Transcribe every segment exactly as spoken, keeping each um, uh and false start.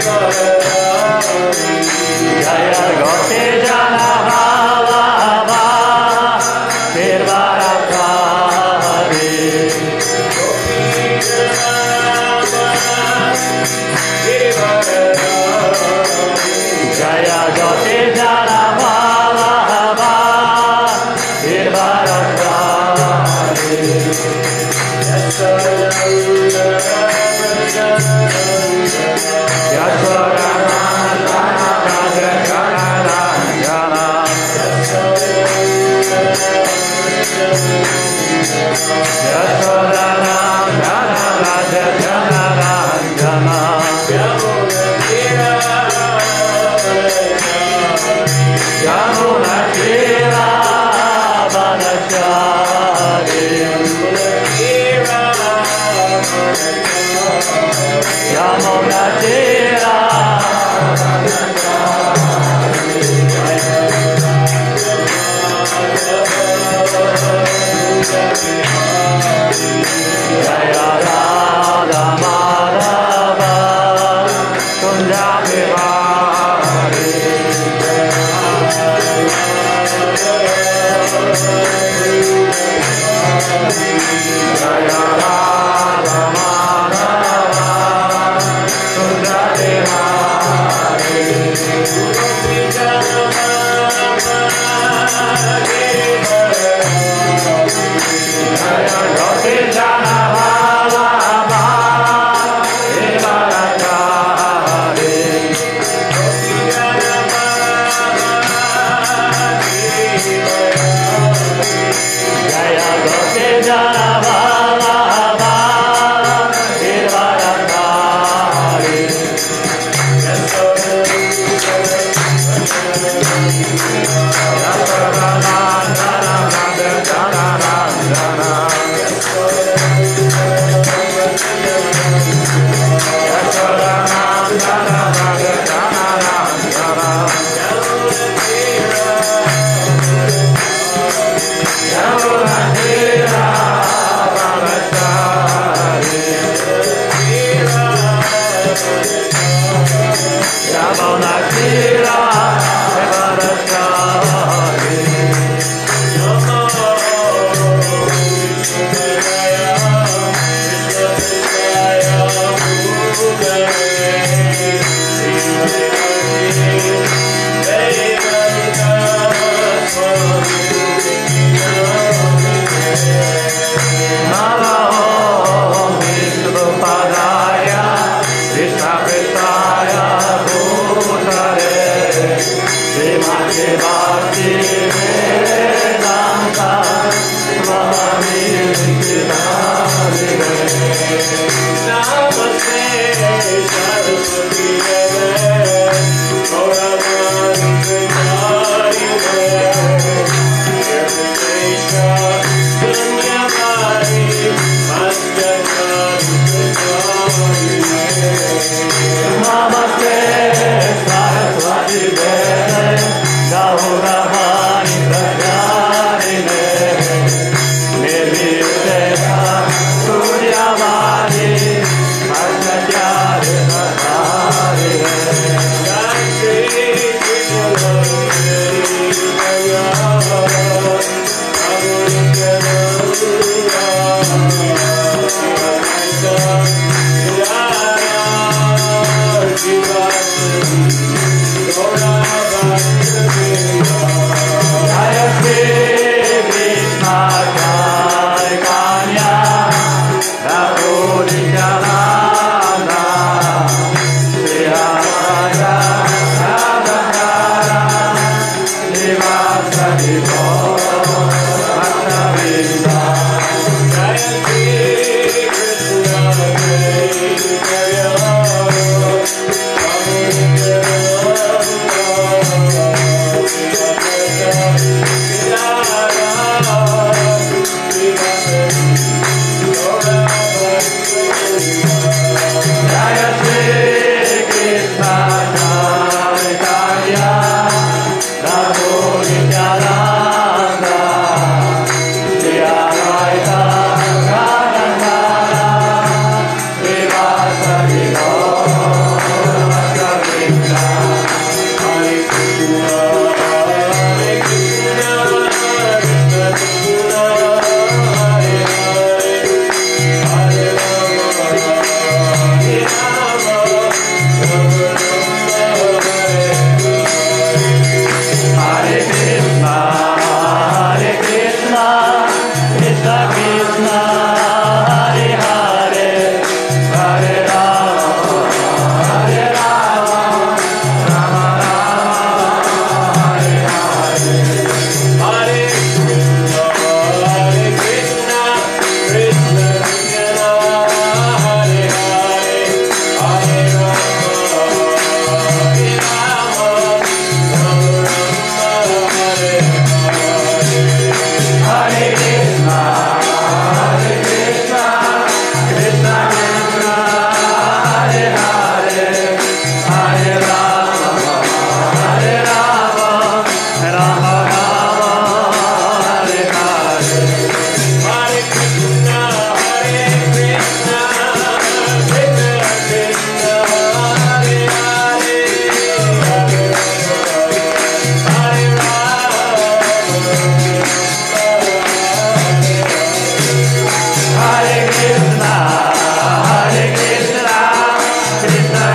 Yes.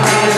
Hare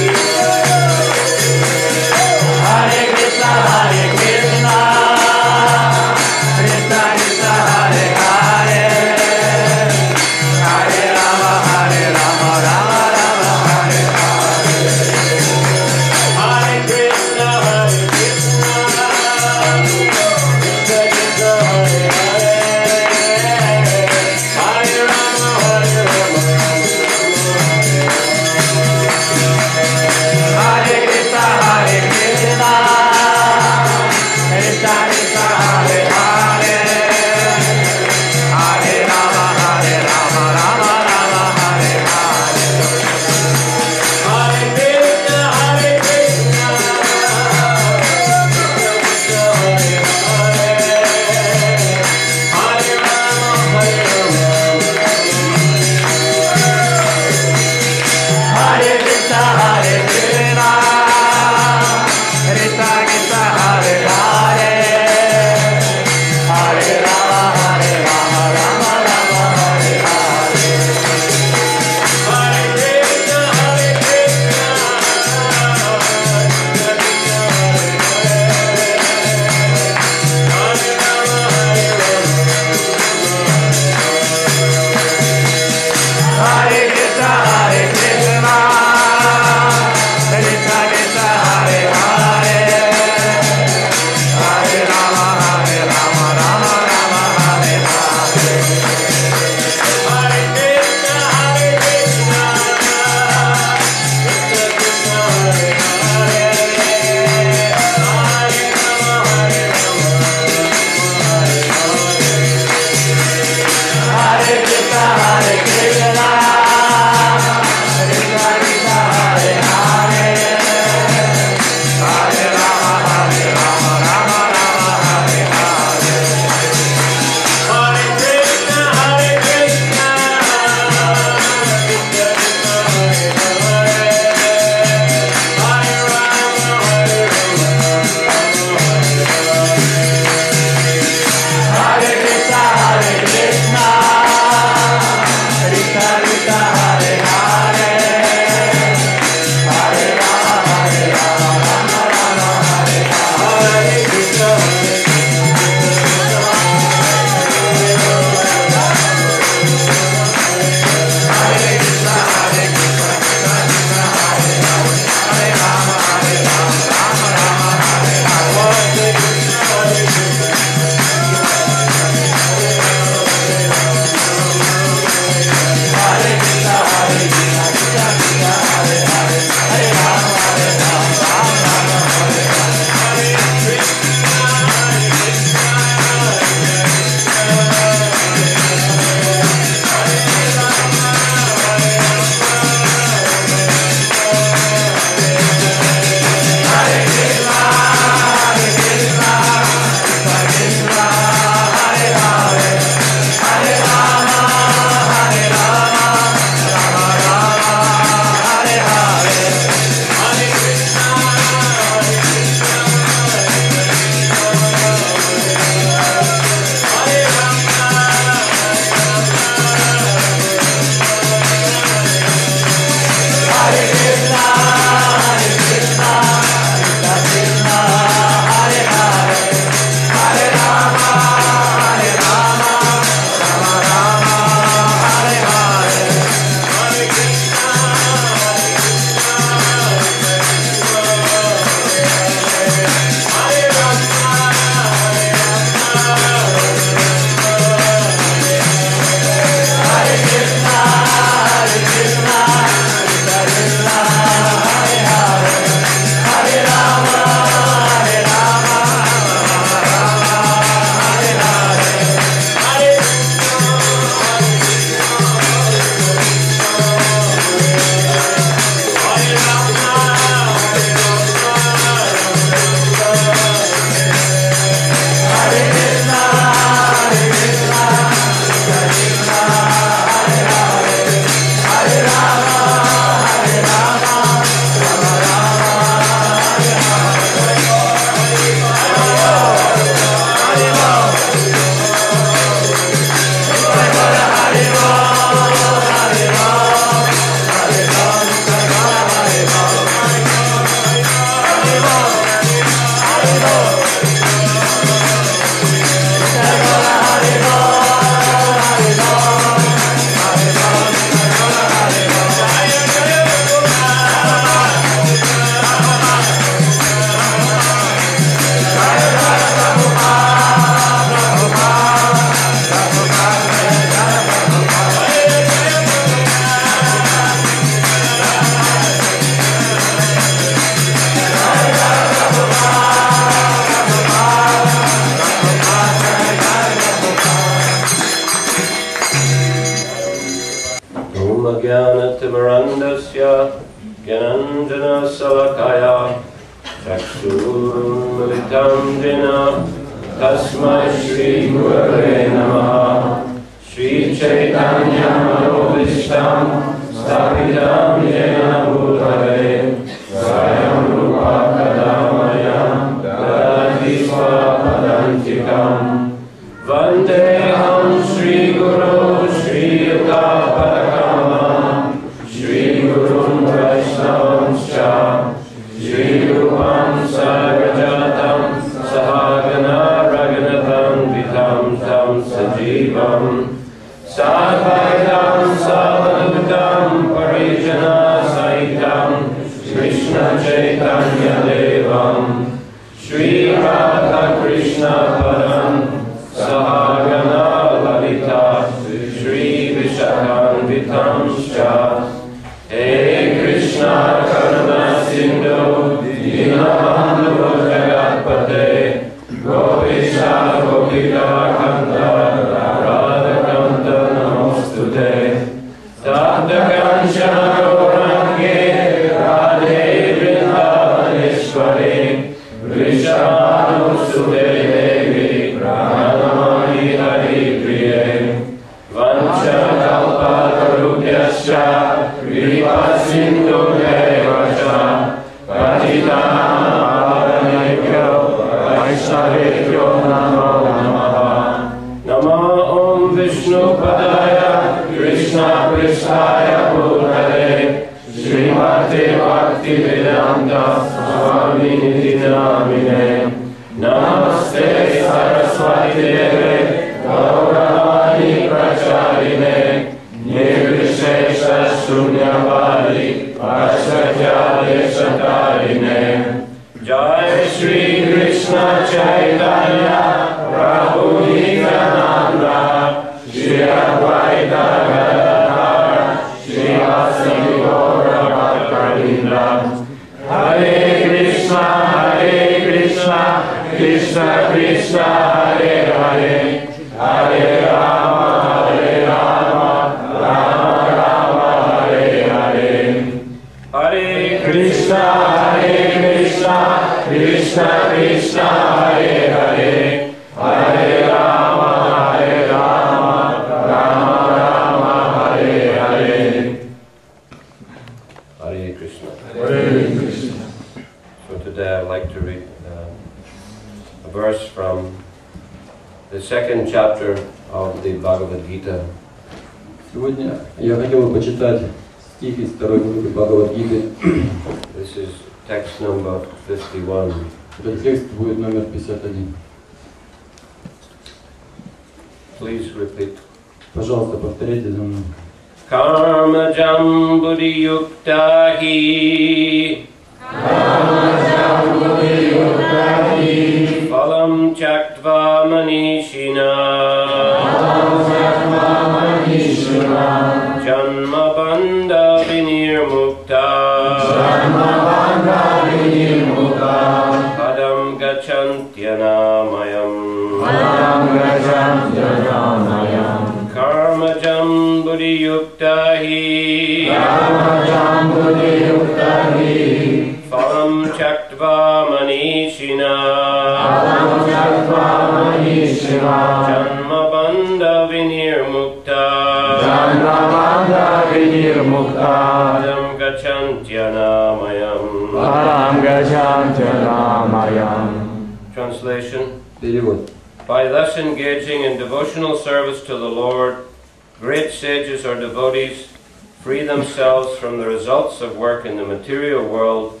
Themselves from the results of work in the material world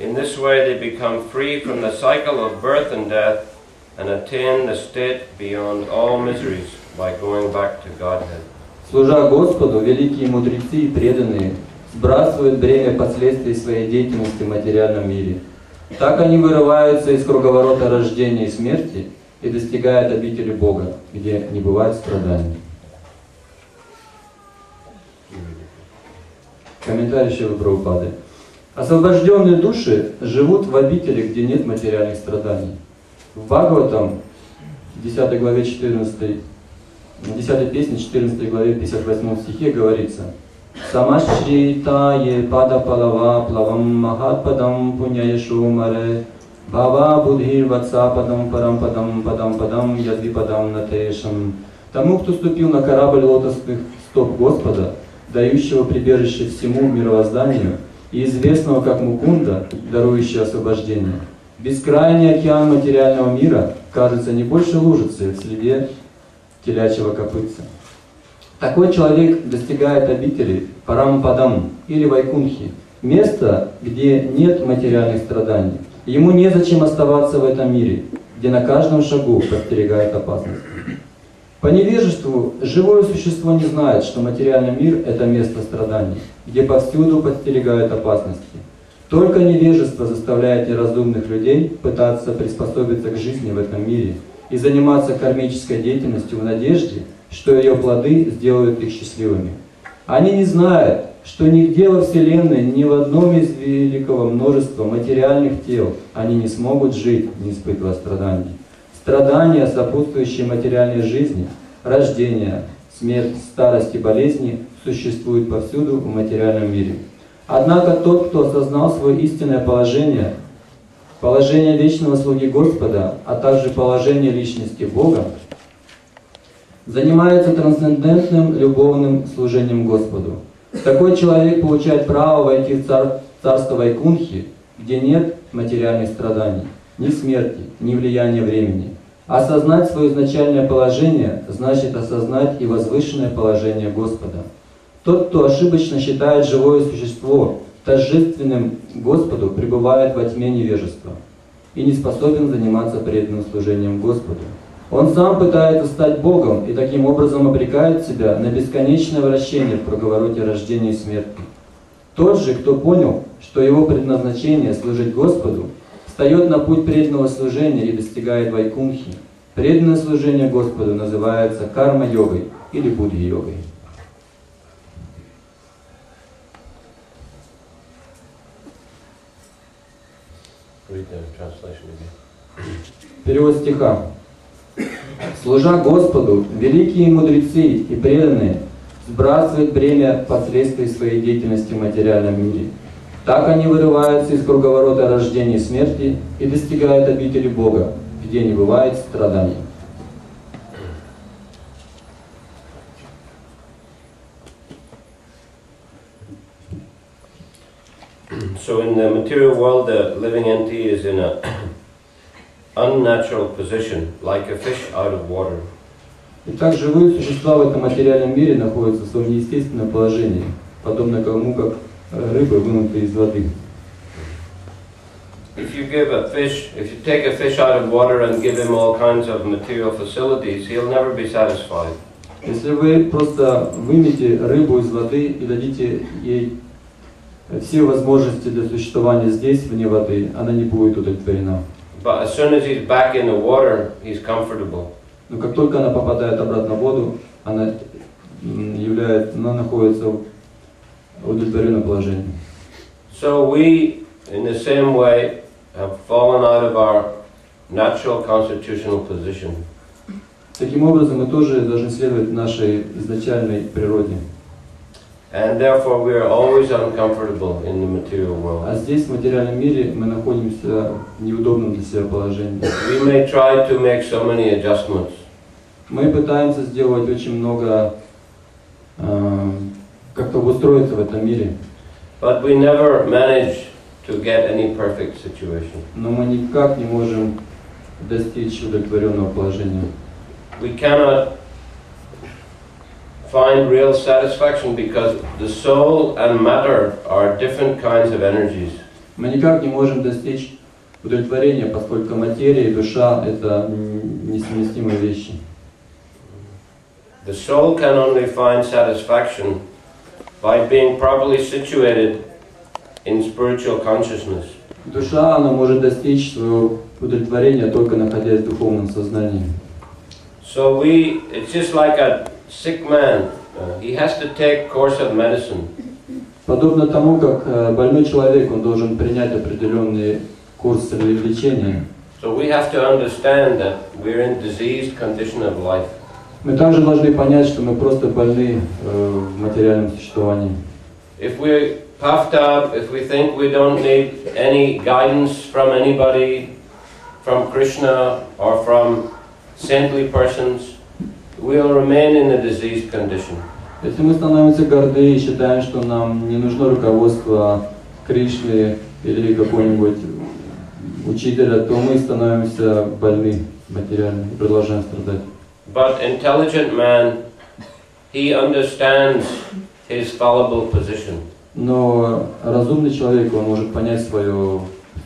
In this way they become free from the cycle of birth and death and attain the state beyond all miseries by going back to Godhead. Служа Господу, великие мудрецы и преданные сбрасывают бремя последствий своей деятельности в материальном мире. Так они вырываются из круговорота рождения и смерти и достигают обители Бога, где не бывает страданий. Комментарий Шрилы Прабхупады. Освобожденные души живут в обители, где нет материальных страданий. В Бхагаватам, десятой главе четырнадцатой, десятой песне, четырнадцатой главе пятьдесят восьмом стихе говорится: Самашритае пада палава плавам махападам пуняешу маре бава будхир ватсападам парампадам падам падам ядвипадам натешам. Тому, кто ступил на корабль лотосных стоп Господа, дающего прибежище всему мировозданию и известного как Мукунда, дарующего освобождение. Бескрайний океан материального мира кажется не больше лужицы в следе телячьего копытца. Такой человек достигает обители парампадам или Вайкунхи, место, где нет материальных страданий. Ему незачем оставаться в этом мире, где на каждом шагу подстерегает опасность. По невежеству живое существо не знает, что материальный мир – это место страданий, где повсюду подстерегают опасности. Только невежество заставляет неразумных людей пытаться приспособиться к жизни в этом мире и заниматься кармической деятельностью в надежде, что ее плоды сделают их счастливыми. Они не знают, что нигде во Вселенной, ни в одном из великого множества материальных тел они не смогут жить, не испытывая страданий. Страдания, сопутствующие материальной жизни, рождение, смерть, старость и болезни существуют повсюду в материальном мире. Однако тот, кто осознал свое истинное положение, положение вечного слуги Господа, а также положение личности Бога, занимается трансцендентным любовным служением Господу. Такой человек получает право войти в цар- царство Вайкунхи, где нет материальных страданий, ни смерти, ни влияния времени. Осознать свое изначальное положение значит осознать и возвышенное положение Господа. Тот, кто ошибочно считает живое существо торжественным Господу, пребывает во тьме невежества и не способен заниматься преданным служением Господу. Он сам пытается стать Богом и таким образом обрекает себя на бесконечное вращение в круговороте рождения и смерти. Тот же, кто понял, что его предназначение служить Господу, встает на путь преданного служения и достигает Вайкунхи. Преданное служение Господу называется карма-йогой или буддхи-йогой. Перевод стиха. Служа Господу, великие мудрецы и преданные сбрасывают бремя последствий своей деятельности в материальном мире. Так они вырываются из круговорота рождения и смерти и достигают обители Бога, где не бывает страданий. So in the material world, the living entity is in an unnatural position, like a fish out of water. И так живые существа в этом материальном мире находятся в своем неестественном положении, подобно тому, как рыбы, вынутые из воды. If you give a fish, if you take a fish out of water and give him all kinds of material facilities, he'll never be satisfied. Если вы просто вымете рыбу из воды и дадите ей все возможности для существования здесь, вне воды, она не будет удовлетворена. But as soon as he's back in the water, he's comfortable. Но как только она попадает обратно в воду, она является, она находится в удовлетворенном положении. So we, in the same way, have fallen out of our natural constitutional position. Таким образом, мы тоже должны следовать нашей изначальной природе. And therefore we are always uncomfortable in the material world. А здесь, в материальном мире, мы находимся в неудобном для себя положении. We may try to make so many adjustments. Мы пытаемся сделать очень много, как-то устроиться в этом мире. But we never manage to get any perfect situation. Но мы никак не можем достичь удовлетворенного положения. We cannot find real satisfaction because the soul and matter are different kinds of energies. Мы никак не можем достичь удовлетворения, поскольку материя и душа — это несовместимые вещи. The soul can only find satisfaction by being properly situated in spiritual consciousness. Душа, она может достичь своего удовлетворения только находясь в духовном сознании. So we, it's just like a sick man. He has to take course of medicine. Подобно тому, как больной человек, он должен принять определенный курс лечения. So we have to understand that we're in diseased condition of life. Мы также должны понять, что мы просто больны в материальном существовании. If we puffed up, if we think we don't need any guidance from anybody, from Krishna or from saintly persons, we will remain in a diseased condition. Если мы становимся горды и считаем, что нам не нужно руководство Кришны или какого-нибудь учителя, то мы становимся больны материально и продолжаем страдать. But intelligent man, he understands his fallible position. Но разумный человек, он может понять свое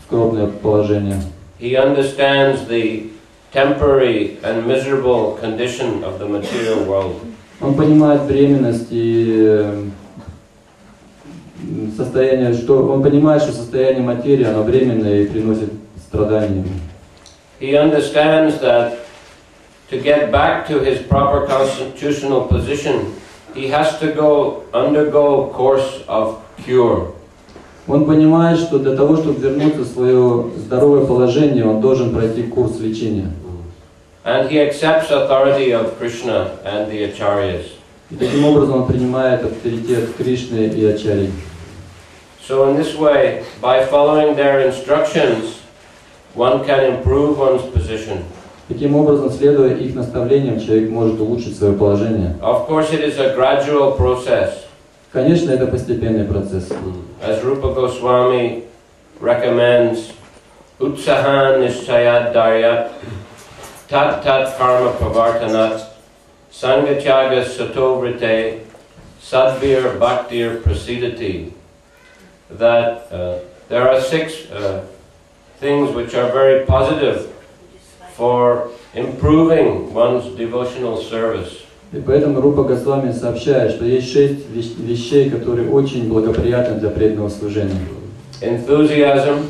скромное положение. He understands the temporary and miserable condition of the material world. Он понимает временность и состояние, что он понимает, что состояние материи, оно временное и приносит страдания. He understands that to get back to his proper constitutional position, he has to go undergo course of cure. Он понимает, что для того, чтобы вернуться в свое здоровое положение, он должен пройти курс лечения. And he accepts authority of Krishna and the Acharyas. И таким образом он принимает авторитет Кришны и Ачарий. So in this way, by following their instructions, one can improve one's position. Таким образом, следуя их наставлениям, человек может улучшить свое положение. Of course, it is a gradual process. Конечно, это постепенный процесс. As Rupa Goswami recommends, utsahan nishayat daryat, tat tat karma pravartanat, sangacyaga satovrite, sadbir bhaktir prasidati. That uh, there are six uh, things which are very positive for improving one's devotional service. И поэтому Рупа Госвами сообщает, что есть шесть вещей, которые очень благоприятны для преданного служения. Enthusiasm,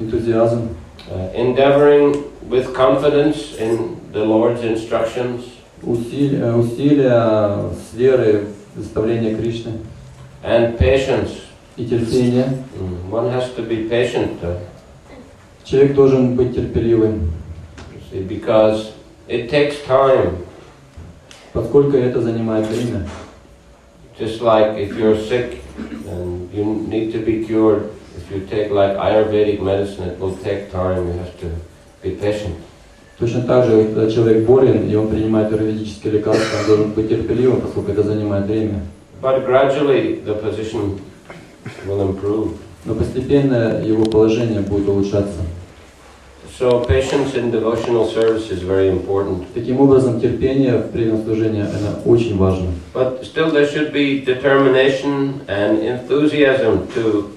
enthusiasm, uh, endeavoring with confidence in the Lord's instructions, усилия, усилия с верой в наставление Кришны, and patience, и терпение. One has to be patient. Человек должен быть терпеливым. Because it takes time. Поскольку это занимает время. Just like if you're sick and you need to be cured, if you take like Ayurvedic medicine, it will take time. You have to be patient. Точно так же, когда человек болен и он принимает аюрведические лекарства, он должен быть терпеливым, поскольку это занимает время. But gradually the position will improve. Но постепенно его положение будет улучшаться. So patience in devotional service is very important. Таким образом, терпение в преданном служении, оно очень важно. But still, there should be determination and enthusiasm to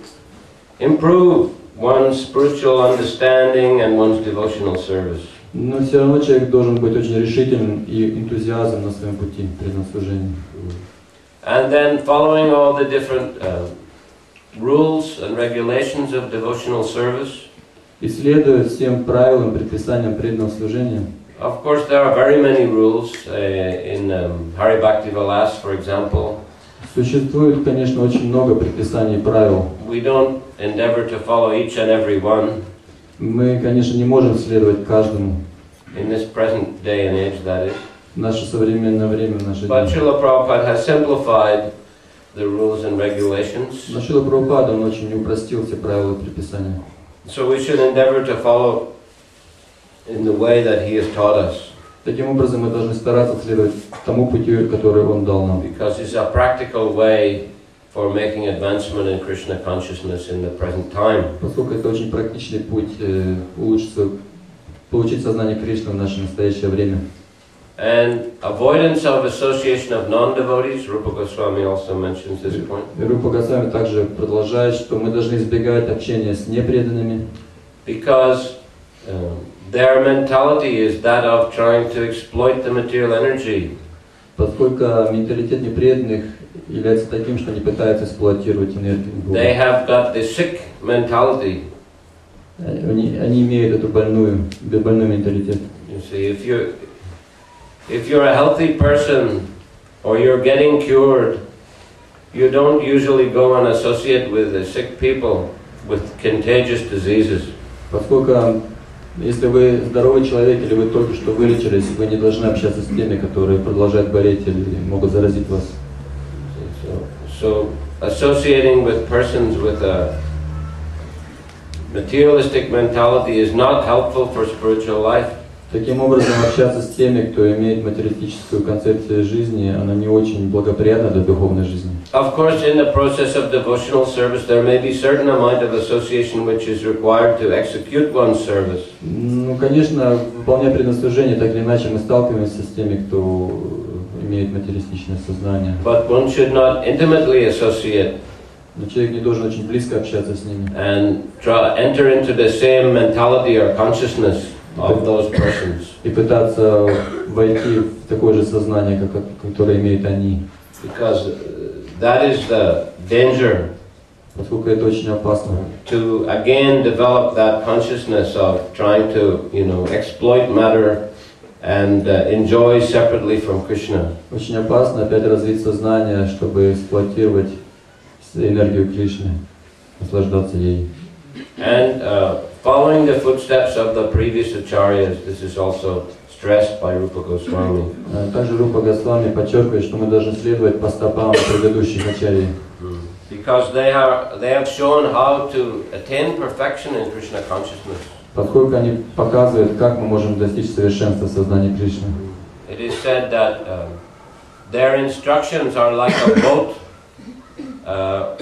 improve one's spiritual understanding and one's devotional service. Но все равно человек должен быть очень решительным и энтузиазм на своем пути в преданном служении. And then, following all the different uh, rules and regulations of devotional service. И следуя всем правилам, предписаниям преданного служения. Of course, there are very many rules in Hari Bhakti Vilas, for example. Существует, конечно, очень много предписаний и правил. We don't endeavor to follow each and every one. Мы, конечно, не можем следовать каждому. In this present day and age, that is. В наше современное время, в наши дни. But Srila Prabhupada has simplified the rules and regulations. Но Шрила Прабхупада он очень упростил все правила и предписания. So we should endeavor to follow in the way that he has taught us. Таким образом, мы должны стараться следовать тому пути, который он дал нам. Because it's a practical way for making advancement in Krishna consciousness in the present time. Поскольку это очень практичный путь улучшить, получить сознание Кришны в наше настоящее время. And avoidance of association of non-devotees. Рупа Госвами also mentions this point. Рупа Госвами также продолжает, что мы должны избегать общения с непреданными. Because uh, their mentality is that of trying to exploit the material energy. Поскольку менталитет непреданных является таким, что они пытаются эксплуатировать энергию. They have got the sick mentality. Они, они имеют эту больную, больной менталитет. You see, if you if you're a healthy person or you're getting cured, you don't usually go and associate with the sick people with contagious diseases. Поскольку если вы здоровый человек или вы только что вылечились, вы не должны общаться с теми, которые продолжают болеть или могут заразить вас. So, associating with persons with a materialistic mentality is not helpful for spiritual life. Таким образом, общаться с теми, кто имеет материалистическую концепцию жизни, она не очень благоприятна для духовной жизни. Of course, in the process of devotional service, there may be certain amount of association which is required to execute one's service. Ну, конечно, выполняя предназначение, так или иначе мы сталкиваемся с теми, кто имеет материалистичное сознание. But one should not intimately associate. Но человек не должен очень близко общаться с ними. And try enter into the same mentality or consciousness. Of those persons. И пытаться войти в такое же сознание, как которое имеют они. Because that is the danger. Поскольку это очень опасно. To again develop that consciousness of trying to, you know, exploit matter and enjoy separately from Krishna. Очень опасно опять развить сознание, чтобы эксплуатировать энергию Кришны, наслаждаться ей. And uh, following the footsteps of the previous acharyas, this is also stressed by Rupa Goswami. Также Рупа Госвами подчеркивает, что мы должны следовать по стопам предыдущих ачарий. Because they have they have shown how to attain perfection in Krishna consciousness. Поскольку они показывают, как мы можем достичь совершенства в сознании Кришны. It is said that uh, their instructions are like a boat. Uh,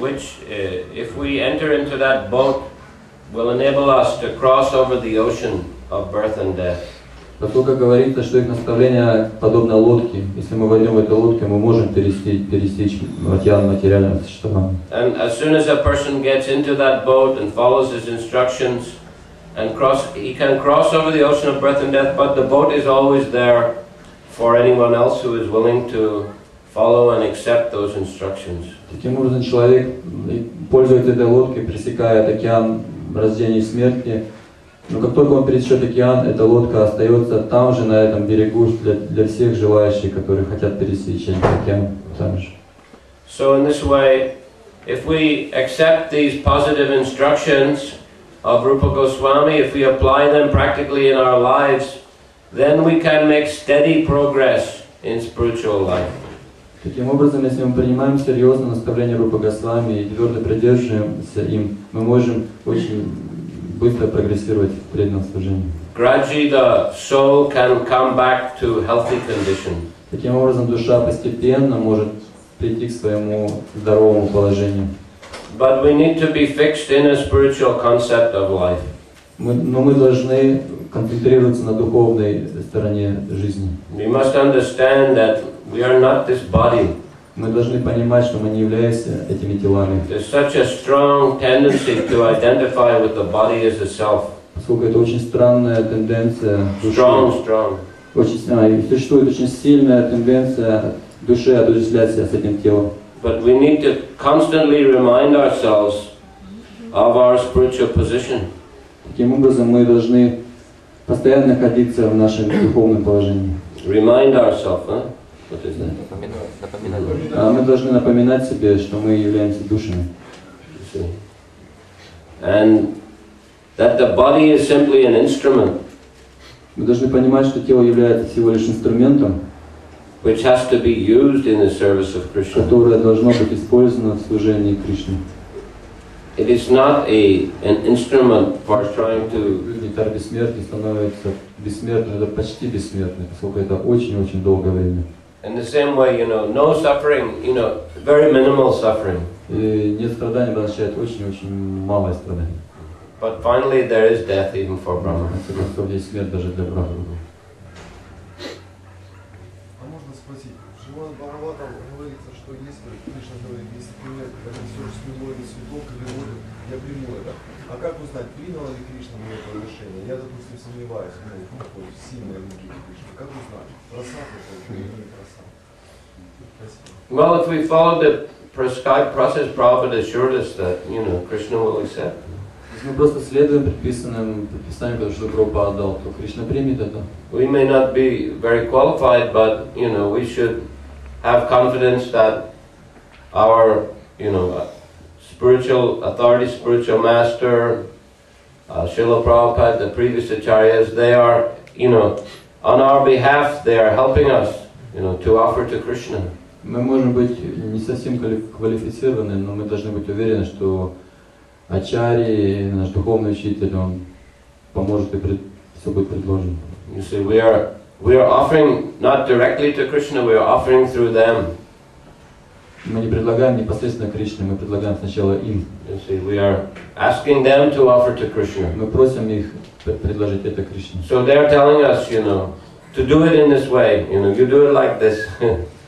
which, uh, if we enter into that boat, will enable us to cross over the ocean of birth and death. Поскольку говорится, что их наставление подобно лодке. Если мы войдем в эту лодку, мы можем пересечь пересечь океан материального существования. And as soon as a person gets into that boat and follows his instructions, and cross, he can cross over the ocean of birth and death. But the boat is always there for anyone else who is willing to follow and accept those instructions. Таким образом, человек, пользуясь этой лодкой, пересекает океан рождения и смерти, но как только он пересечет океан, эта лодка остается там же, на этом берегу, для, для всех желающих, которые хотят пересечь океан там же. So in this way, if we accept these positive instructions of Rupa Goswami, if we apply them practically in our lives, then we can make steady progress in spiritual life. Таким образом, если мы принимаем серьезно наставление Рупы Госвами и твердо придерживаемся им, мы можем очень быстро прогрессировать в преданном служении. Gradually the soul can come back to healthy condition. Таким образом, душа постепенно может прийти к своему здоровому положению. But we need to be fixed in a spiritual concept of life. Но мы должны концентрироваться на духовной стороне жизни. We must understand that we are not this body. Мы должны понимать, что мы не являемся этими телами. There's such a strong tendency to identify with the body as the self. Поскольку это очень странная тенденция души. Strong, strong. Очень, существует очень сильная тенденция души отождествлять себя с этим телом. But we need to constantly remind ourselves of our spiritual position. Таким образом, мы должны постоянно находиться в нашем духовном положении. Remind ourselves, huh? Мы должны напоминать себе, что мы являемся душами. And that the body is simply an instrument. Мы должны понимать, что тело является всего лишь инструментом, which has to be used in the service of Krishna. Которое должно быть использовано в служении Кришне. It is not a an instrument for trying to. Дар бессмертия становится бессмертным, это почти бессмертный, поскольку это очень-очень долгое время. In the same way, you know, no suffering, you know, very minimal suffering. Нет страданий означает очень-очень малое страдание. But finally, there is death even for Brahma. Есть смерть даже для Брахмы. что если Кришна говорит, если принимает ресурсный мой цветок или воду, я приму это. А как узнать, приняла ли Кришна мое отношение? Я, допустим, сомневаюсь, ну, какой сильной энергии Кришны. Как узнать, просад это или не просад? Well, if we follow the prescribed process, Prabhupada assured us that, you know, Krishna will accept. Если мы просто следуем предписанным предписаниям, потому что Прабхупада отдал, то Кришна примет это. We may not be very qualified, but, you know, we should have confidence that our, you know, spiritual authority, spiritual master, uh, Srila Prabhupada, the previous acharyas, they are, you know, on our behalf, they are helping us, you know, to offer to Krishna. Мы можем быть не совсем квалифицированы, но мы должны быть уверены, что Ачарьи, наш духовный учитель, он поможет и пред... все будет предложено. You see, we are we are offering not directly to Krishna, we are offering through them. Мы не предлагаем непосредственно Кришне, мы предлагаем сначала им. You see, we are asking them to offer to Krishna. Мы просим их предложить это Кришне. So they are telling us, you know, to do it in this way, you know, you do it like this.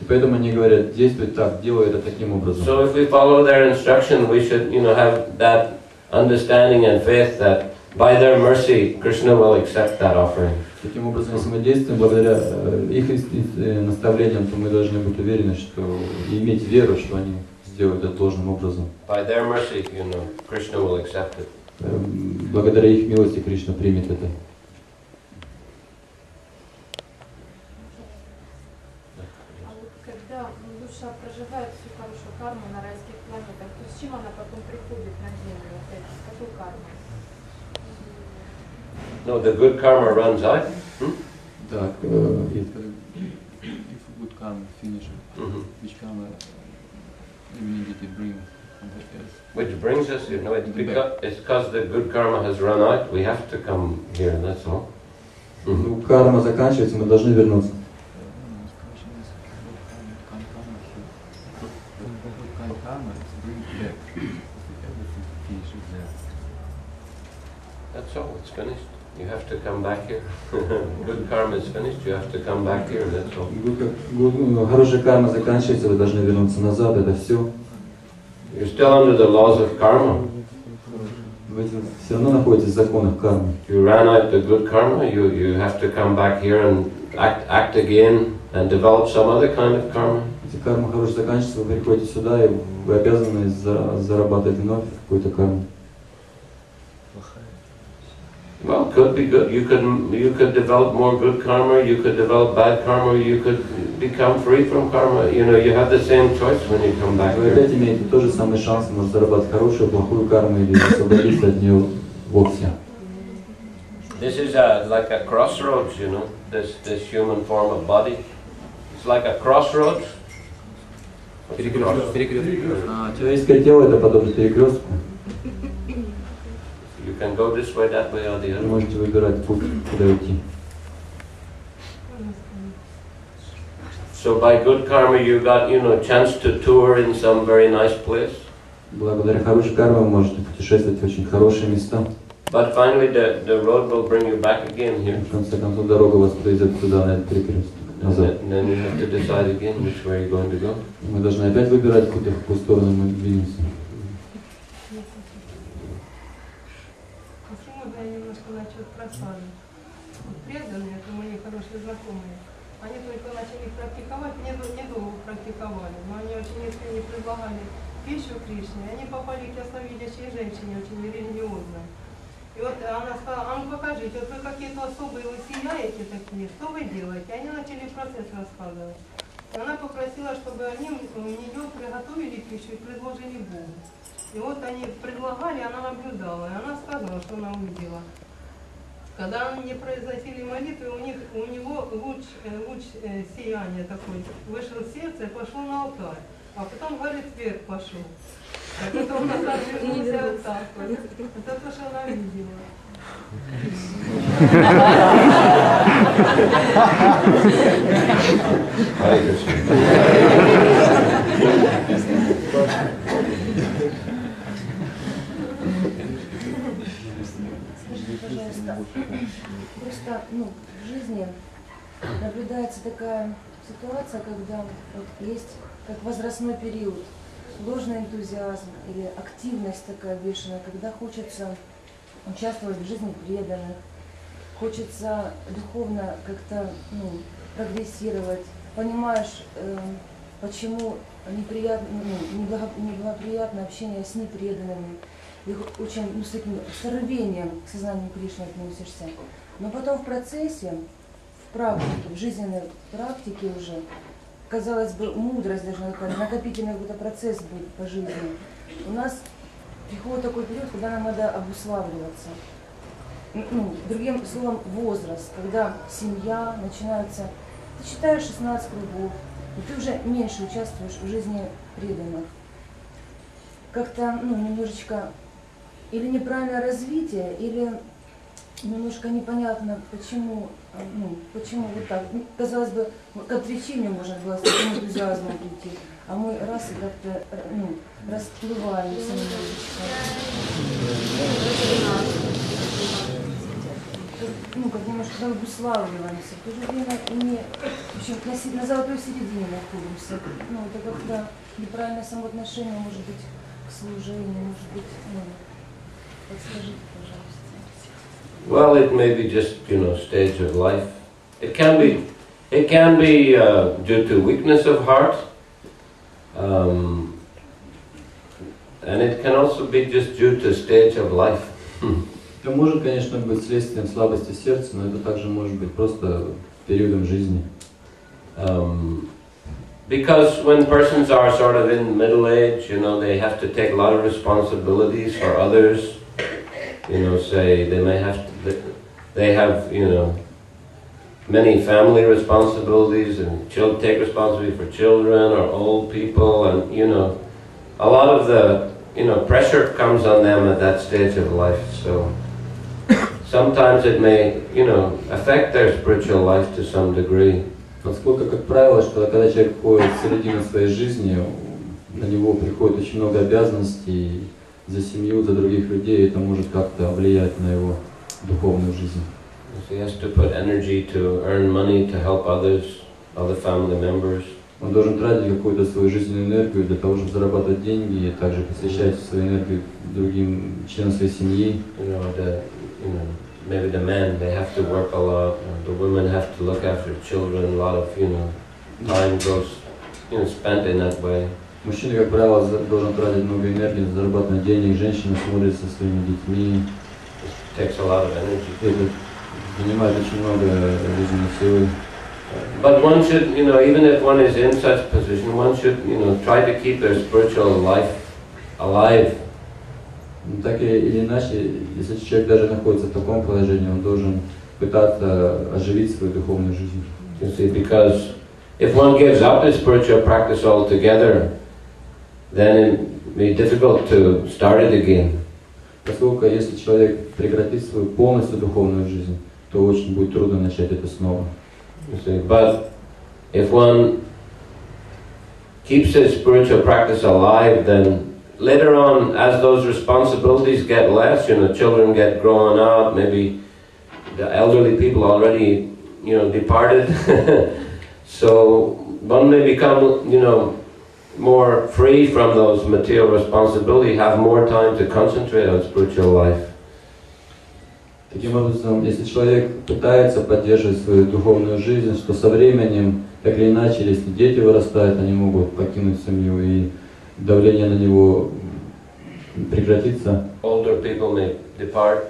Поэтому они говорят, действуй так, делай это таким образом. So if we follow their instruction, we should, you know, have that understanding and faith that by their mercy, Krishna will accept that offering. Таким образом, если мы действуем благодаря их наставлениям, то мы должны быть уверены, что иметь веру, что они сделают это должным образом. By their mercy, you know, Krishna will accept it. Благодаря их милости Кришна примет это. No, the good karma runs out. Hmm? That, uh, if good karma finishes, mm-hmm. which karma immediately brings? Which brings us, you know, it beca it's because the good karma has run out. We have to come here. That's all. Ну, карма заканчивается, мы должны вернуться. That's all. It's finished. You have to come back here. Good karma is finished. You have to come back here. That's all. Хорошая карма заканчивается, вы должны вернуться назад. Это все. You're still under the laws of karma. Вы все равно находитесь в законах кармы. You ran out the good karma. You you have to come back here and act act again and develop some other kind of karma. Если карма хорошая заканчивается, вы приходите сюда и вы обязаны зарабатывать вновь какую-то карму. Well, could be good. You could you could develop more good karma. You could develop bad karma. You could become free from karma. You know, you have the same choice when you come back here. Вы опять имеете тот же самый шанс, может зарабатывать хорошую, плохую карму или освободиться от нее вовсе. This is a, like a crossroads, you know. This this human form of body. It's like a crossroads. Перекресток. Перекресток. Человеческое тело это подобно перекрестку. You can go this way, that way, or the other. Можете выбирать путь, куда идти. So by good karma, you got, you know, chance to tour in some very nice place. Благодаря хорошей карме можете путешествовать в очень хорошие места. But finally, the the road will bring you back again here. В конце концов, дорога вас приведет туда, на этот перекресток. And then you have to decide again which way you're going to go. Мы должны опять выбирать, куда, в какую сторону мы двинемся. Преданные, это мои хорошие знакомые, они только начали практиковать, недолго практиковали, но они очень искренне предлагали пищу Кришне, они попали к ясновидящей женщине, очень религиозной. И вот она сказала, а ну покажите, вот вы какие-то особые вы сияете такие, что вы делаете? Они начали процесс рассказывать. И она попросила, чтобы они у нее приготовили пищу и предложили Богу. И вот они предлагали, она наблюдала, и она сказала, что она увидела. Когда они произносили молитвы, у них у него луч, луч э, сияния такой вышел в сердце и пошел на алтарь, а потом, говорит, вверх пошел. А потом назад вернулся вот так вот. Это то, что она видела. Пожалуйста, просто ну, в жизни наблюдается такая ситуация, когда вот есть как возрастной период, ложный энтузиазм или активность такая бешеная, когда хочется участвовать в жизни преданных, хочется духовно как-то ну, прогрессировать, понимаешь, э, почему неприятно, ну, неблаго, неблагоприятное общение с непреданными, и очень ну, с таким сорвением к сознанию Кришны относишься. Но потом в процессе, в практике, в жизненной практике уже, казалось бы, мудрость должна быть, накопительный какой-то процесс будет по жизни. У нас приходит такой период, когда нам надо обуславливаться. Ну, другим словом, возраст, когда семья начинается, ты читаешь шестнадцать кругов, и ты уже меньше участвуешь в жизни преданных. Как-то ну, немножечко или неправильное развитие, или немножко непонятно, почему, ну, почему вот так. Казалось бы, к отречению можно было с таким энтузиазмом прийти, а мы раз и как-то ну, расплываемся немножечко. Ну, как немножко обуславливаемся, в то же время не, в общем, на, на золотой середине находимся. Ну, это как-то неправильное самоотношение, может быть, к служению, может быть, ну, подскажите, пожалуйста. Well, it may be just, you know, stage of life. It can be, it can be uh, due to weakness of heart, um, and it can also be just due to stage of life. Это может, конечно, быть следствием слабости сердца, но это также может быть просто периодом жизни. Um, because when persons are sort of in middle age, you know, they have to take a lot of responsibilities for others. You know, say they may have to, they have, you know, many family responsibilities and children take responsibility for children or old people, and you know, a lot of the, you know, pressure comes on them at that stage of life. So. Sometimes it may, you know, affect their spiritual life to some degree. Поскольку, как правило, что когда человек входит в середину своей жизни, на него приходит очень много обязанностей за семью, за других людей, это может как-то влиять на его духовную жизнь. He has to put energy to earn money to help others, other family members. Он должен тратить какую-то свою жизненную энергию для того, чтобы зарабатывать деньги, и также посвящать свою энергию другим членам своей семьи. You know, maybe the men, they have to work a lot, the women have to look after children, a lot of, you know, time goes, you know, spent in that way. Мужчина, как правило, должен тратить много энергии на зарабатывание денег, женщина смотрит за своими детьми. It takes a lot of energy. Это занимает очень много жизненной силы. But one should, you know, even if one is in such position, one should, you know, try to keep their spiritual life alive. Так или иначе, если человек даже находится в таком положении, он должен пытаться оживить свою духовную жизнь. You see, because if one gives up his spiritual practice altogether, then it'd be difficult to start it again. Поскольку если человек прекратит свою полностью духовную жизнь, то очень будет трудно начать это снова. You see, but if one keeps his spiritual practice alive, then later on, as those responsibilities get less, you know, children get grown up, maybe the elderly people already, you know, departed. So one may become, you know, more free from those material responsibilities, have more time to concentrate on spiritual life. Таким образом, если человек пытается поддерживать свою духовную жизнь, что со временем, так или иначе, если дети вырастают, они могут покинуть семью и давление на него прекратится. Older people may depart.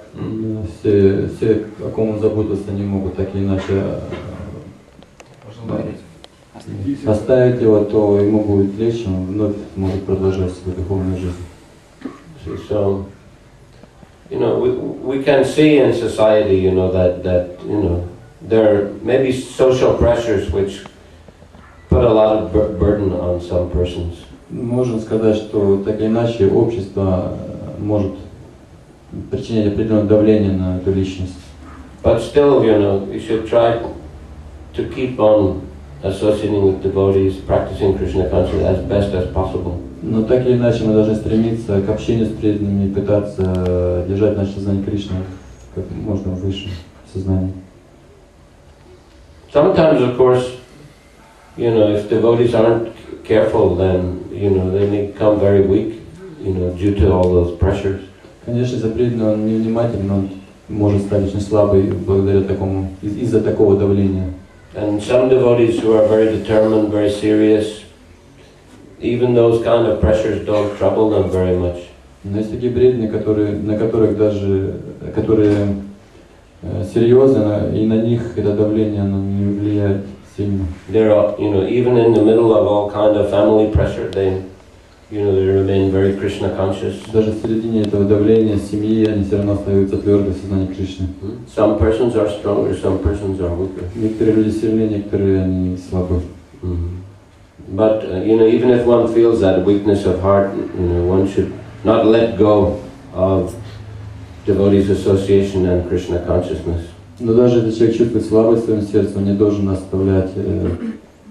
Все, все, о ком он заботился, не могут так или иначе оставить его, то ему будет легче, он вновь может продолжать свою духовную жизнь. So, you know, we, we can see in society, you know, that, that, you know, there may be social pressures which put a lot of burden on some persons. Можно сказать, что так или иначе общество может причинять определенное давление на эту личность. But still, you know, you should try to keep on associating with devotees, practicing Krishna consciousness as best as possible. Но так или иначе мы должны стремиться к общению с преданными, пытаться держать наше сознание Кришны как можно выше сознания. Sometimes, of course, you know, if devotees aren't careful, then, you know, they become very weak, you know, due to all those pressures. Конечно, если преданный, он невнимательный, он может стать очень слабый благодаря такому, из-за такого давления. And some devotees who are very determined, very serious, even those kind of pressures don't trouble them very much. Но есть такие преданные, которые, на которых даже, которые серьезно, и на них это давление, оно не влияет сильно. They're, you know, even in the middle of all kind of family pressure, they, you know, they remain very Krishna conscious. Даже в середине этого давления семьи они все равно остаются твердо в сознании Кришны. Some persons are stronger, some persons are weaker. Некоторые люди сильнее, некоторые они слабы. But uh, you know, even if one feels that weakness of heart, you know, one should not let go of devotees' association and Krishna consciousness. Но даже если человек чувствует слабость в своем сердце, он не должен оставлять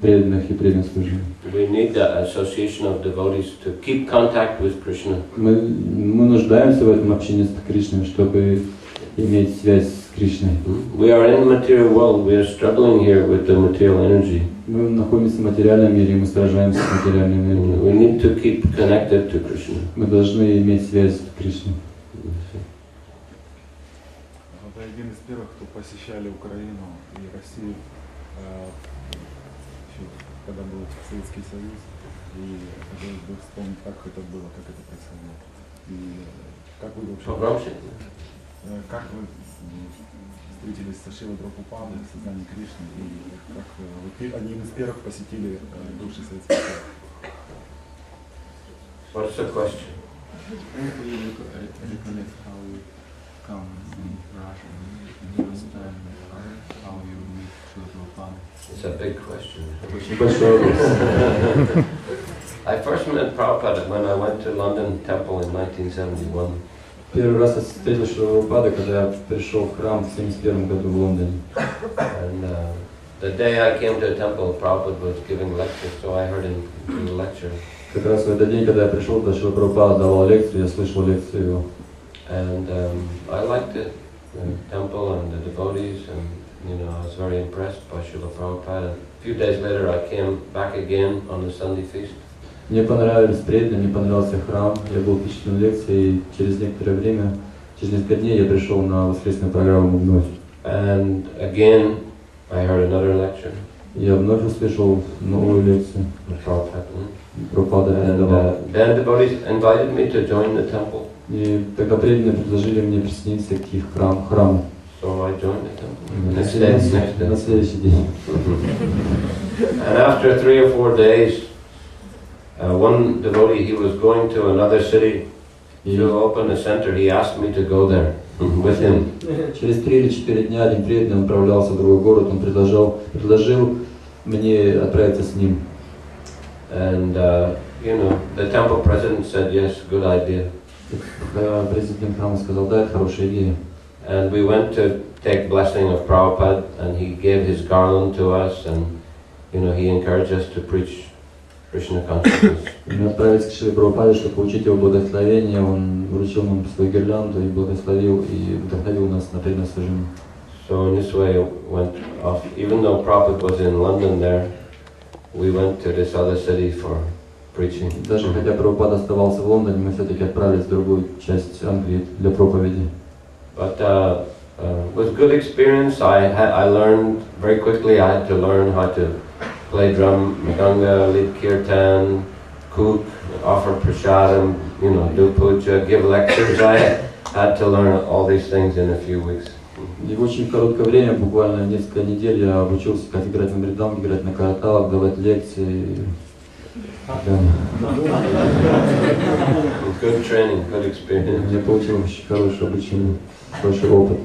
преданных и преданное служение. We need the association of devotees to keep contact with Krishna. Мы мы нуждаемся в этом общении с Кришной, чтобы иметь связь с Кришной. We are in the material world. We are struggling here with the material energy. Мы находимся в материальном мире, мы сражаемся с материальной энергией. We need to keep connected to Krishna. Мы должны иметь связь с Кришной. Это один из первых, кто посещали Украину и Россию, когда был Советский Союз, и хотелось бы вспомнить, как это было, как это происходило. И как вы вообще, как вы встретились со Шрилой Прабхупадой в сознании Кришны, и как вы одним из первых посетили бывший Советский Союз? What's the question? We recollect how you come in Russia, the first time, how you meet Шрилу Прабхупаду. It's a big question. I first met Prabhupada when I went to London Temple in nineteen seventy-one. Первый раз я встретил Шрилу Прабхупаду, когда я пришел в храм в семьдесят первом году в Лондоне. And uh, the day I came to the temple, Prabhupada was giving lectures, so I heard him give a lecture. Как раз в этот день, когда я пришел, Шрила Прабхупада давал лекцию, я слышал лекцию его. And um, I liked it, the temple and the devotees, and you know, I was very impressed by Srila Prabhupada. A few days later, I came back again on the Sunday feast. Мне понравились преданные, мне понравился храм. Я был впечатлен лекцией. Через некоторое время, через несколько дней, я пришел на воскресную программу вновь. And again, I heard another lecture. Я вновь услышал новую лекцию. Прабхупада. And then devotees invited me to join the temple. И тогда преданные предложили мне присоединиться к их храму. So I joined the temple. Next day, next day. На следующий день. And after three or four days, uh, one devotee, he was going to another city to open a center. He asked me to go there with him. Через три или четыре дня один преданный отправлялся в другой город. Он предложил, предложил мне отправиться с ним. And uh, you know, the temple president said, "Yes, good idea." Президент храма сказал, да, это хорошая идея. And we went to take blessing of Prabhupada, and he gave his garland to us, and you know, he encouraged us to preach Krishna consciousness. Мы отправились к Шриле Прабхупаде, чтобы получить его благословение. Он вручил нам свою гирлянду и благословил и вдохновил нас на преданное служение. So in this way it went off. Even though Prabhupada was in London there, we went to this other city for preaching. Даже хотя Прабхупада оставался в Лондоне, мы все-таки отправились в другую часть Англии для проповеди. But uh, uh, with good experience, I had I learned very quickly. I had to learn how to play drum, mridanga, lead kirtan, cook, offer prasadam, you know, do puja, give lectures. I had to learn all these things in a few weeks. И в очень короткое время, буквально несколько недель, я обучился, как играть на мриданге, играть на караталах, давать лекции. Good training, good experience. Я получил очень хорошее обучение, хороший опыт.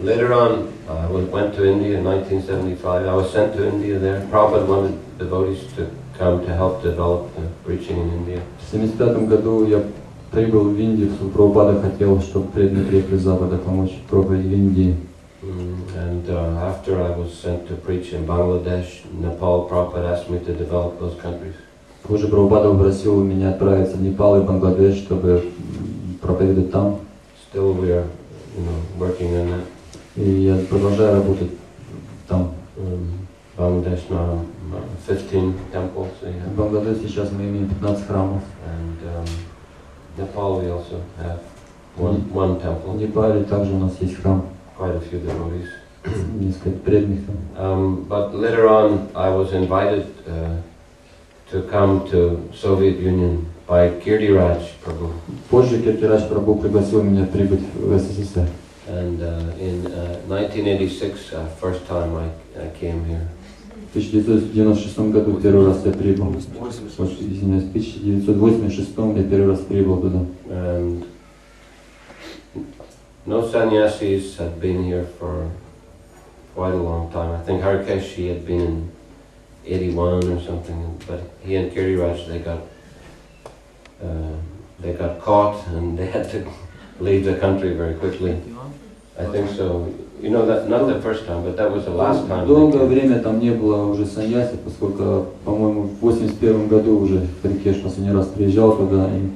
Later on, I went to India in nineteen seventy-five. I was sent to India there. Prabhupada wanted devotees to come to help develop the preaching in India. В семьдесят пятом году я прибыл в Индию. Прабхупада хотел, чтобы преданные приехали с Запада помочь проповедь в Индии. And uh, after I was sent to preach in Bangladesh, Nepal, Prabhupada asked me to develop those countries. Позже Прабхупада попросил меня отправиться в Непал и Бангладеш, чтобы проповедовать там. Still we are, you know, working on that. И я продолжаю работать там. Bangladesh fifteen temples. In Bangladesh сейчас мы имеем пятнадцать храмов. And um, Nepal we also have one one temple. В Непале также у нас есть храм. Quite a few devotees. Несколько преданных там. But later on, I was invited uh, to come to Soviet Union by Kirtiraj Prabhu. Позже Kirtiraj Прабху пригласил меня прибыть в СССР. And uh, in uh, nineteen eighty-six, uh, first time I, I came here. В тысяча девятьсот девяносто шестом году первый раз я прибыл. Извиняюсь, в тысяча девятьсот восемьдесят шестом я первый раз прибыл туда. And no sannyasis had been here for quite a long time. I think Harikesh, he had been in eighty-one or something, but he and Kirtiraj, they got uh, they got caught and they had to leave the country very quickly. I think so. You know that not the first time, but that was the last time. Долгое время там не было уже саньяси, поскольку, по-моему, в восемьдесят первом году уже Харикеш последний раз приезжал туда, и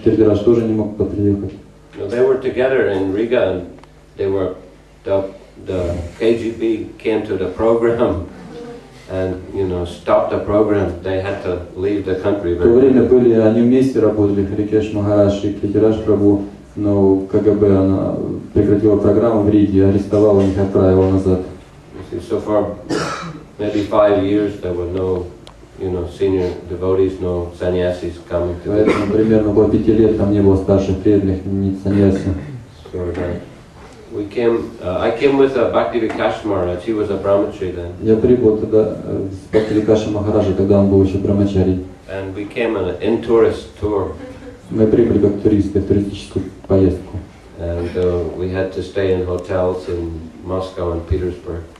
Киртираж тоже не мог туда приехать. They were together in Riga, and they were the the K G B came to the program and you know stopped the program. They had to leave the country. В то время были они вместе работали Харикеш Махарадж и Киртираж Прабху. Но КГБ она прекратила программу в Риге, арестовала их, отправила назад. So far, maybe five years there were no, you know, senior devotees, no sannyasis coming to. Поэтому примерно около пяти лет там не было старших преданных, ни саньяси. So we came. Uh, I came with a Bhakti Vikash Maharaj. He was a brahmachari then. Я прибыл туда с Бхакти Викашем Махараджем, когда он был еще брахмачари. And we came on an in-tourist tour. Мы прибыли как туристы в туристическую поездку.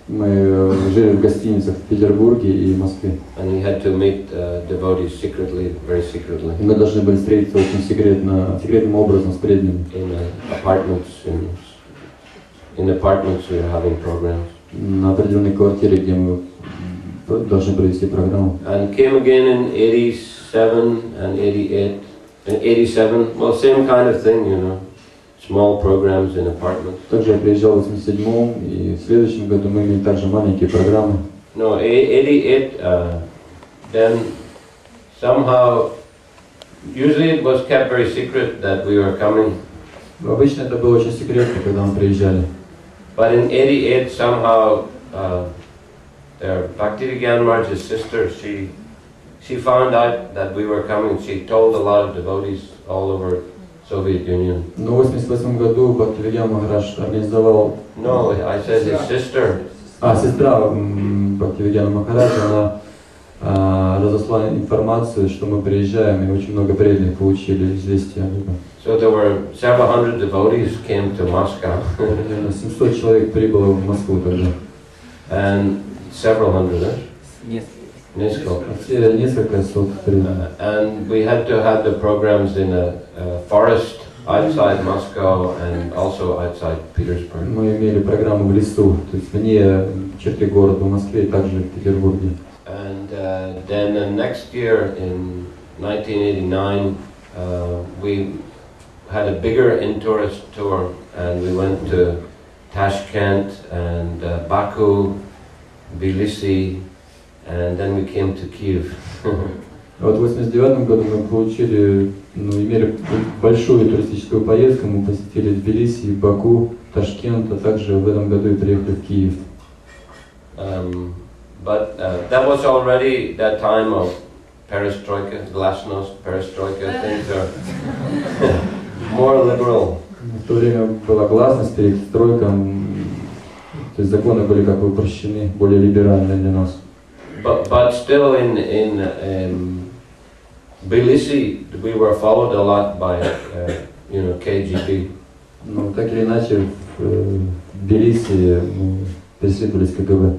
Мы жили в гостиницах в Петербурге и Москве. И мы должны были встретиться очень секретно, секретным образом с преданными. На определенной квартире, где мы должны провести программу. In eighty-seven, well, same kind of thing, you know, small programs in apartments. Также я приезжал в восемьдесят седьмом, и в следующем году мы имели также маленькие программы. No, eighty-eight. Uh, then somehow, usually it was kept very secret that we were coming. Обычно это было очень секретно, когда мы приезжали. But in eighty-eight, somehow, uh, their Bhakti Vigyan Maharaj's sister, she. She found out that we were coming. She told a lot of devotees all over Soviet Union. No, I said his sister. А сестра Бхакти Викьяна Махараджа, она разослала информацию, что мы приезжаем, и очень много преданных получили известия об этом. So there were several hundred devotees came to Moscow. семьсот человек прибыло в Москву тоже. And several hundred. Yes. Несколько сот. And we had to have the programs in a, a forest outside Moscow and also outside Petersburg. Мы имели программу в лесу, то есть вне черты города, в Москве и также в Петербурге. And uh, then the next year, in nineteen eighty-nine, uh, we had a bigger in-tourist tour, and we went to Tashkent and uh, Baku, Tbilisi. And then we came to Kiev. Вот в восемьдесят девятом году мы получили, ну, имели большую туристическую поездку. Мы посетили Тбилиси, Баку, Ташкент, а также в этом году и приехали в Киев. But uh, that was already that time of perestroika, glasnost, perestroika. Things are more liberal. В то время была гласность, перестройка, то есть законы были как бы упрощены, более либеральны для нас. But, but still in in um, Tbilisi we were followed a lot by uh, you know K G B. Ну так или иначе в Тбилиси преследовались КГБ.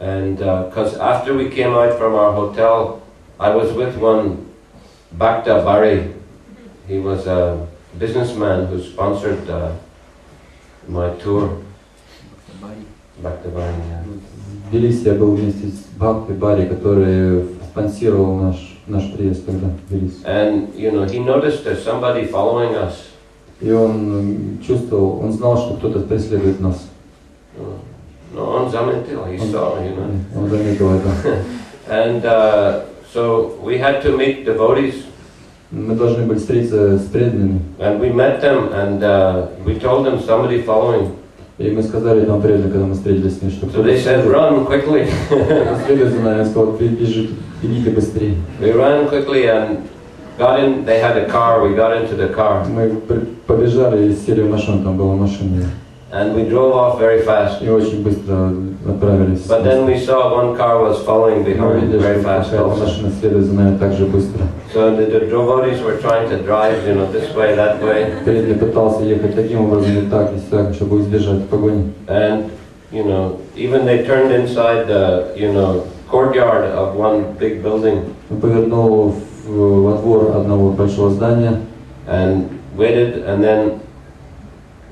And because uh, after we came out from our hotel, I was with one Bhakta Bari. He was a businessman who sponsored uh, my tour. Bhakta Bari. Yeah. В Тбилиси я был вместе с Бхакти Бари, который спонсировал наш наш приезд тогда в Тбилиси. And you know he noticed there's somebody following us. И он чувствовал, он знал, что кто-то преследует нас. No, on Zamantil, he saw, you know. And uh, so we had to meet devotees. Мы должны были встретиться с преданными. And we met them, and uh, we told them somebody following. И мы сказали нам преданным, когда мы встретились с ними, что. So they said, run quickly. Следуя за нами, сказал, бежит, бегите быстрее. We ran quickly and got in. They had a car. We got into the car. Мы побежали и сели в машину. Там была машина. And we drove off very fast. И очень быстро отправились. But then we saw one car was following behind very fast. Машина следует за нами также быстро. So the devotees were trying to drive, you know, this way, that way. Преданный пытался ехать таким образом и так и так, чтобы избежать погони. And you know, even they turned inside the, you know, courtyard of one big building. Повернул во двор одного большого здания. And waited, and then.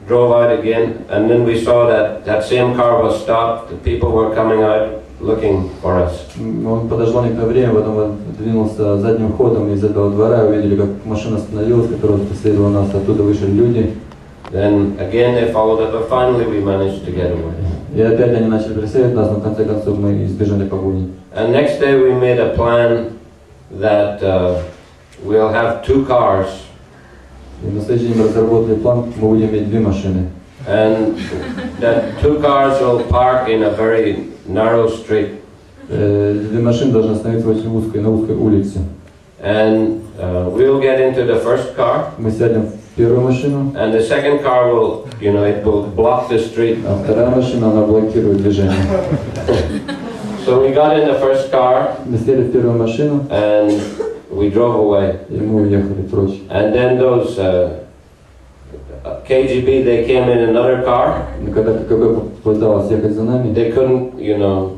Drove out again, and then we saw that that same car was stopped. The people were coming out looking for us. Он подождал некоторое время, потом двинулся задним ходом из этого двора. Увидели, как машина остановилась, которая преследовала нас. Оттуда вышли люди. Then again they followed us, but finally we managed to get away. И опять они начали преследовать нас, но в конце концов мы избежали погони. And next day we made a plan that uh, we'll have two cars. И на следующий день мы разработали план, мы будем иметь две машины. And that two cars will park in a very narrow street. Две машины должны остановиться очень узкой, на узкой улице. And uh, we'll get into the first car. Мы сядем в первую машину. And the second car will, you know, it will block the street. А вторая машина, она блокирует движение. So we got in the first car. Мы сели в первую машину. And we drove away. And then those uh, K G B, they came in another car. They couldn't, you know,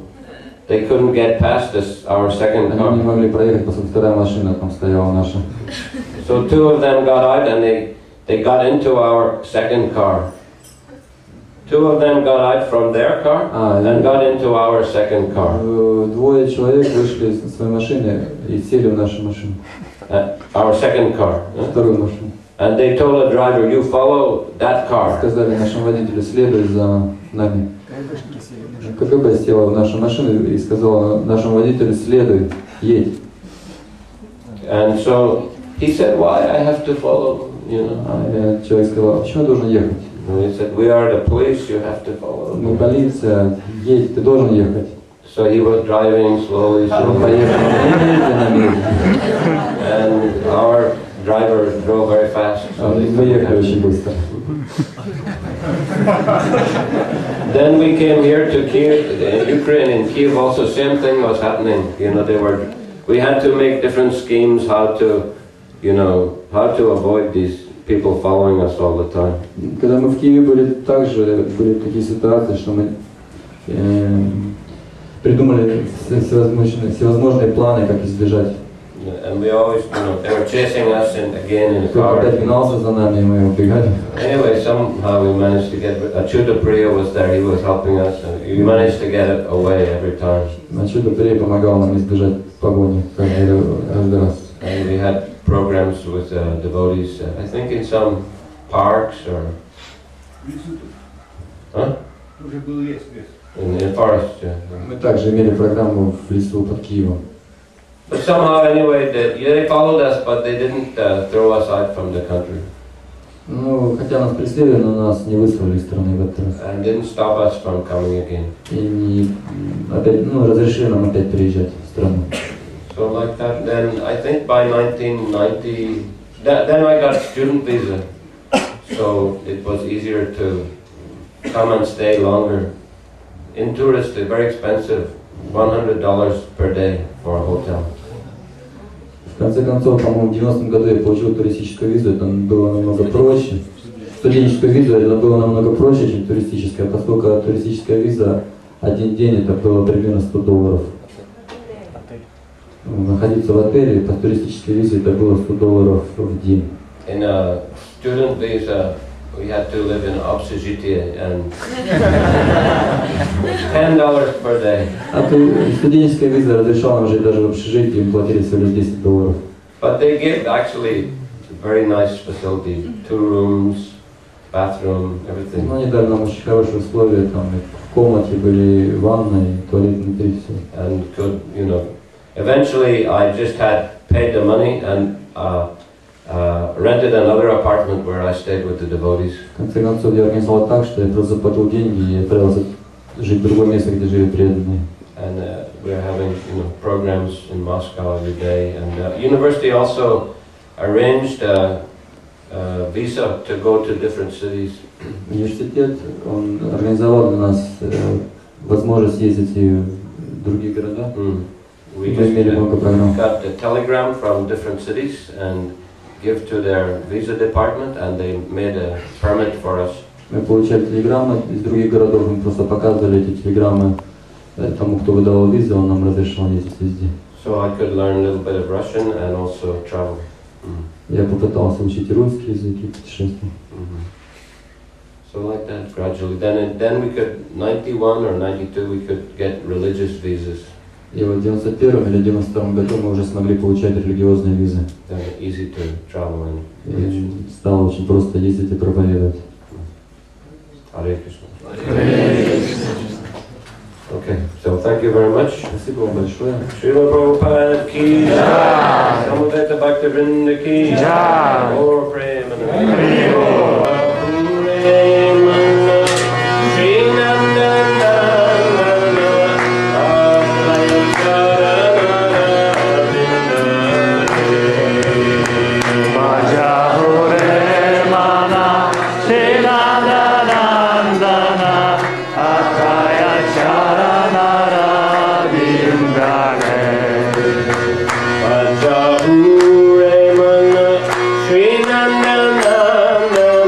they couldn't get past this, our second car. So two of them got out and they, they got into our second car. Two of them got out from their car ah, and got into our second car. Двое человек вышли из своей машины и сели в нашу машину. Our second car. Вторую машину. And they told the driver, "You follow that car." Сказали нашему водителю, следуй за нами. КГБ села в нашу машину и сказала нашему водителю, следуй, едь. And so he said, "Why I have to follow?" You know. Человек сказал, почему я должен ехать? And he said, "We are the police. You have to follow." Мы полиция, едь, ты должен ехать. So he was driving slowly, slowly. And our driver drove very fast. Then we came here to Kiev, in Ukraine, in Kiev. Also, same thing was happening. You know, they were. We had to make different schemes how to, you know, how to avoid these. People following us all the time. Когда мы в Киеве были, также были такие ситуации, что мы придумали всевозможные планы, как избежать. And we always, you know, they were chasing us and again in the car. Кто-то гнался за нами, мы убегали. Anyway, somehow we managed to get. Achyuta Priya was there. He was helping us, and we managed to get it away every time. Achyuta Priya помогал нам избежать погони каждый раз. And we had programs with uh, devotees, uh, I think in some parks or... Huh? In the forest, yeah. Мы также имели программу в лесу под Киевом. But somehow, anyway, they, they followed us, but they didn't uh, throw us out from the country. Ну, хотя нас преследовали, но нас не выслали из страны в этот раз. And didn't stop us from coming again. И опять, ну, разрешили нам опять приезжать в страну. So like that, then I think by nineteen ninety, that, then I got student visa, so it was easier to come and stay longer. In tourists, they're very expensive, one hundred dollars per day for a hotel. В конце концов, по-моему, в девяностом году я получил туристическую визу, это было намного проще. Студенческую визу это было намного проще, чем туристическая, поскольку туристическая виза один день это было примерно сто долларов. Находиться в отеле по туристической визе это было сто долларов в день. In a student visa, we had to live in общежитие and ten dollars per day. А студенческая виза разрешала нам жить даже в общежитии, им платили всего лишь десять долларов. But they gave actually very nice facility, two rooms. bathroom, everything. Ну, недавно нам очень хорошие условия, там, в комнате были ванны, туалет внутри, все. And could, you know, eventually I just had paid the money and uh, uh, rented another apartment where I stayed with the devotees. В конце концов, я организовал так, что я просто заплатил деньги и отправился жить в другое место, где жили преданные. And uh, we're having, you know, programs in Moscow every day. And uh, university also arranged uh, uh, visa to go to different cities. Университет он организовал для нас возможность ездить в другие города. We just got the telegram from different cities and give to their visa department, and they made a permit for us. Мы получали телеграммы из других городов, мы просто показывали эти телеграммы. Тому, кто выдавал визу, он нам разрешил ездить везде. So I could learn a little bit of Russian and also travel. Я попытался учить русский язык и путешествовать. So like that, gradually. Then, then we could ninety-one or ninety-two we could get religious visas. И в девяносто первом или девяносто втором году мы уже смогли получать религиозные визы. Easy to travel and. Стало очень просто ездить и проповедовать. Okay, so thank you very much. Спасибо вам большое. Шрила Прабхупада ки джай. Самвета Бхакта Вринда ки джай. Гор Премана. Shri Nanda Nanda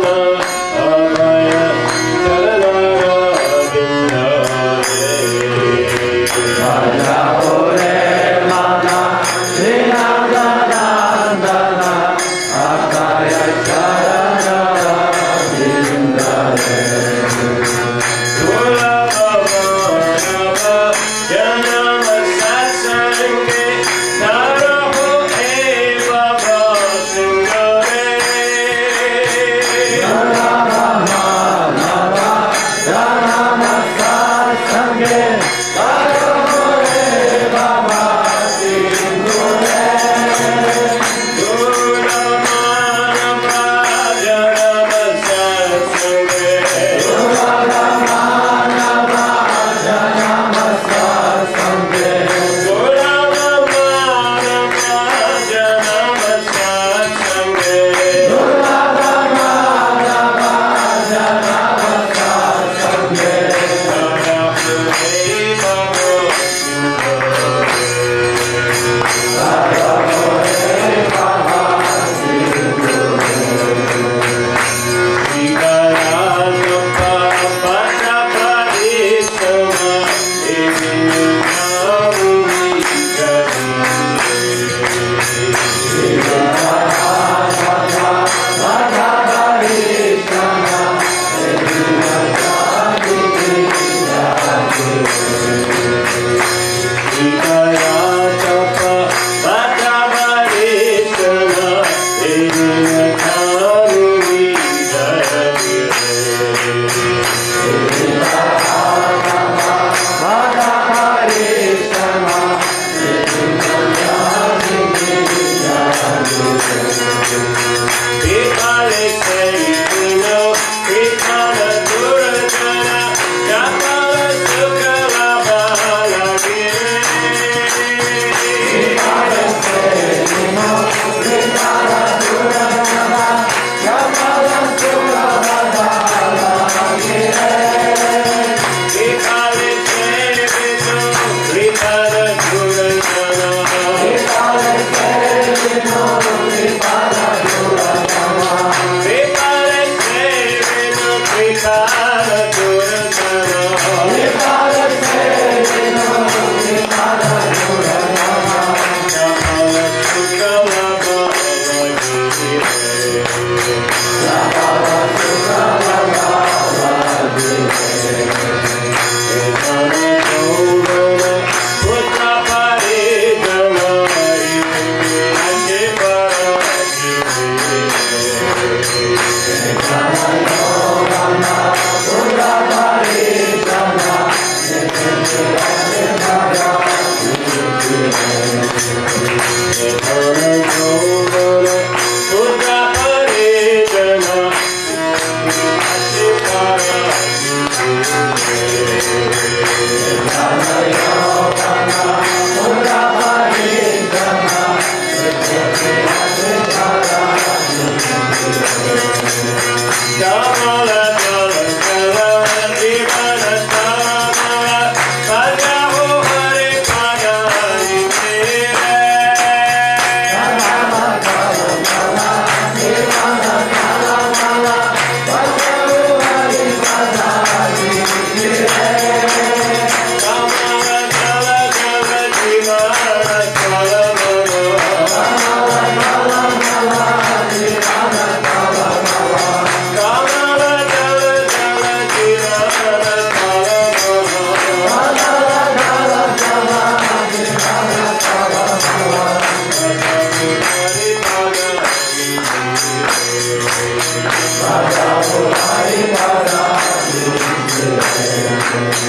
Hare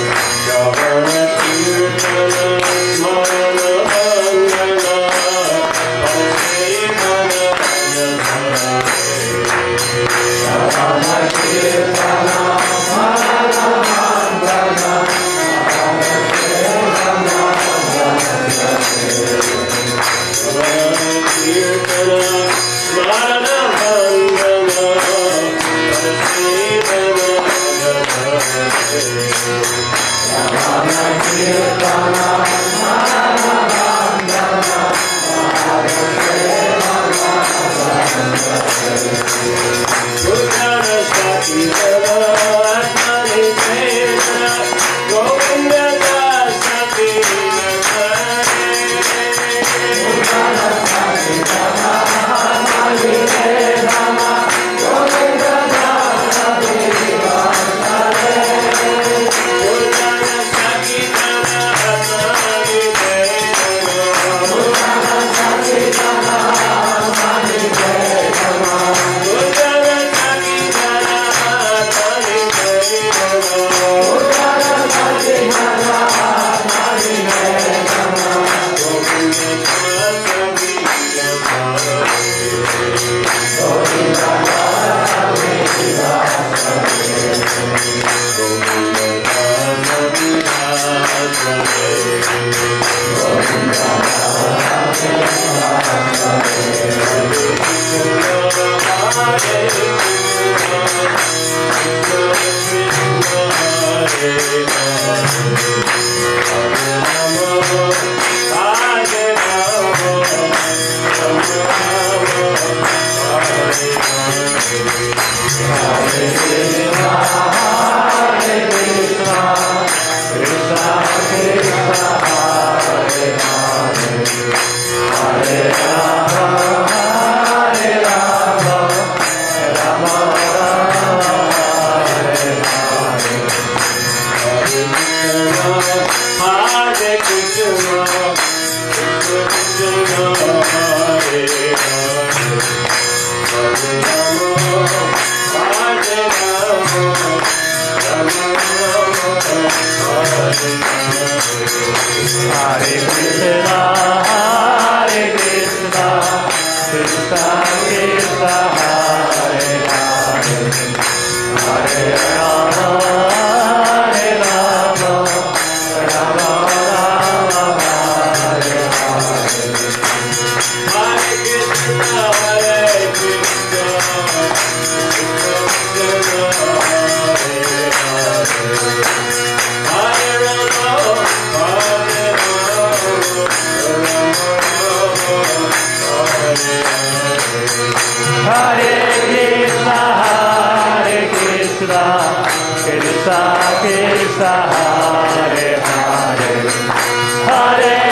Hare